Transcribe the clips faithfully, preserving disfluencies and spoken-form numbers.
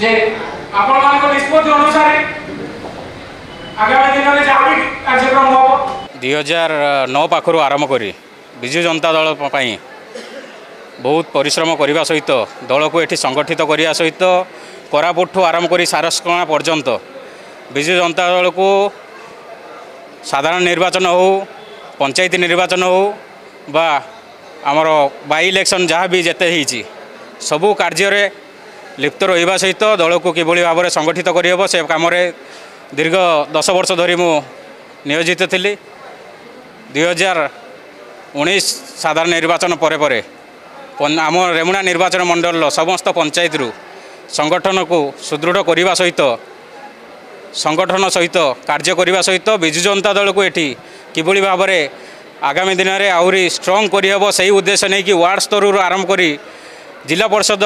जे आपण मानको निष्पत्ति अनुसार आगामी दिन में जहाँ भी कार्यक्रम हो दुई हजार नौ पाखु आरंभ कर बिजु जनता दल बहुत परिश्रम करने सहित दल को ये संगठित करने सहित कोरापुट आरंभ कर सारसकणा पर्यंत बिजु जनता दल को साधारण निर्वाचन हो पंचायत निर्वाचन हो बा आमर बाई इलेक्शन जहाँ भी जेते ही सबू कार्य लिप्त रहा सहित दल को किभली भाव में संगठित करहब से कम दीर्घ दस वर्ष धरी मु नियोजित थी। दुई हजार उन्नीस साधारण निर्वाचन परे परे आम रेमुणा निर्वाचन मंडल समस्त पंचायत रु संगठन को सुदृढ़ करने सहित संगठन सहित कार्य करने सहित बिजु जनता दल को ये किभली भाव में आगामी दिन में आहरी स्ट्रंग करहब से उद्देश्य नहीं कि वार्ड स्तर आरंभ कर जिला परिषद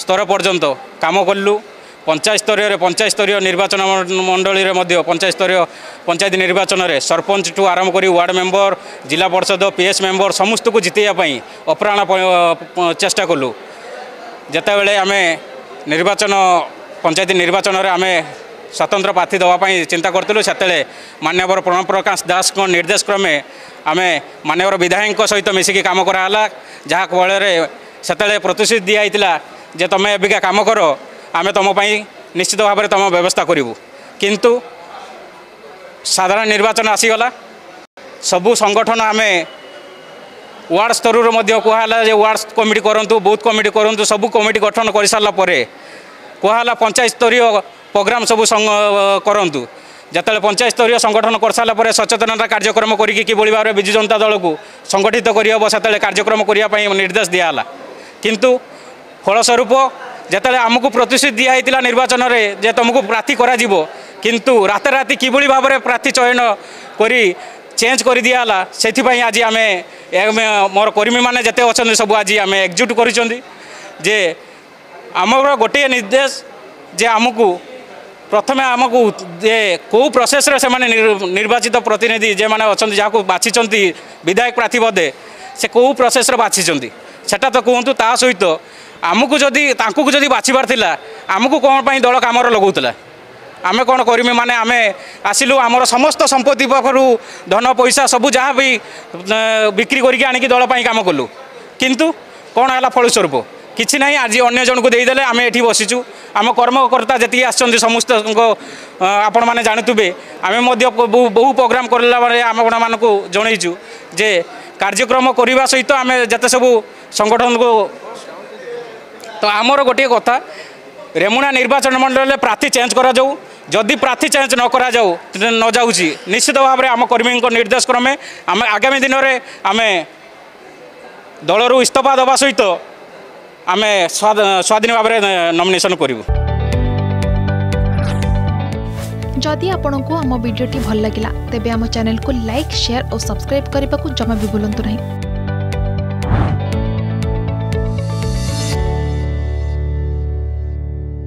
स्तर पर्यंत काम कलु। पंचायत स्तर पंचायत स्तर निर्वाचन मंडली में पंचायत स्तर पंचायत निर्वाचन में सरपंच ठू आरंभ कर वार्ड मेंबर जिला परिषद पीएस मेंबर समस्त को जितेबापी अप्राण चेष्टा कलु। जितेबाला आम निर्वाचन पंचायत निर्वाचन में आम स्वतंत्र प्रार्थी देवाई चिंता करूँ से मान्यवर प्रणव प्रकाश दास निर्देश क्रमे आम मान्यवर विधायक सहित मिसिकी काम कराला जहाँ फल से प्रतिश्रुति दिया जे तुम्हें एबिका काम कर आम तुमपाई निश्चित भाव में तुम व्यवस्था करूँ किंतु साधारण निर्वाचन आसीगला सबू संगठन आम वार्ड स्तर कहला वार्ड कमिटी करूँ बूथ कमिटी करूँ सबू कमिटी गठन कर सारापर कहला पंचायत स्तरीय प्रोग्राम सब करूँ जिते पंचायत स्तर संगठन कर सारापर सचेतनता कार्यक्रम करके किभली भाव में बिजु जनता दल को संगठित करहब से कार्यक्रम करने निर्देश दियाला किंतु फलस्वरूप जिते आमको प्रतिश्रुति दिया निर्वाचन में जे तुमको प्रार्थी किंतु राता राति किभली भाव में प्रार्थी चयन करी चेंज कर दियाला से आज आम मोर कर्मी मैंने जिते अच्छा सब आज आम एकजुट करे आमर गोटे निर्देश जे आमको प्रथम आमको कौ प्रोसेस रे से माने निर्वाचित प्रतिनिधि जे मैंने अच्छा जहाँ बाछी विधायक प्रार्थी पदे से कौ प्रोसेस बाछी सेटा तो कहतु ता सहित आमको जदि तांको जदि बाछबार थिला आमको कौन पाई दल काम लगौला आम कौन करमी माने आमे आसिलु आमर समस्त संपत्ति पाखु धन पैसा सबू जहाँ भी बिक्री करके आनिक दल पाई काम कलु किंतु कौन है फलस्वरूप किसी ना आज अगर जन को देदेले आम ये बसीचु आम कर्मकर्ता जी आस्त आपण मैंने जानुवे आम बहु प्रोग्राम करला आम मानक जनईचु जे कार्यक्रम करने सहित आम जिते सबू संगठन को तो आमर गोटे कथा रेमुणा निर्वाचन मंडल में प्रार्थी चेंज करा जाऊ जदि प्रार्थी चेंज न करा जाऊ न जाऊँगी निश्चित भाव में आम कर्मी को निर्देश क्रमे आम आगामी दिन में आम दलरू इस्तफा दवा सहित आम स्वाधीन भाव में नॉमिनेशन करूँ। जदि आपंक आम भिडी भल लगा तेब आम चैनल को लाइक शेयर और सब्सक्राइब करने को जमा भी भूलु नहीं।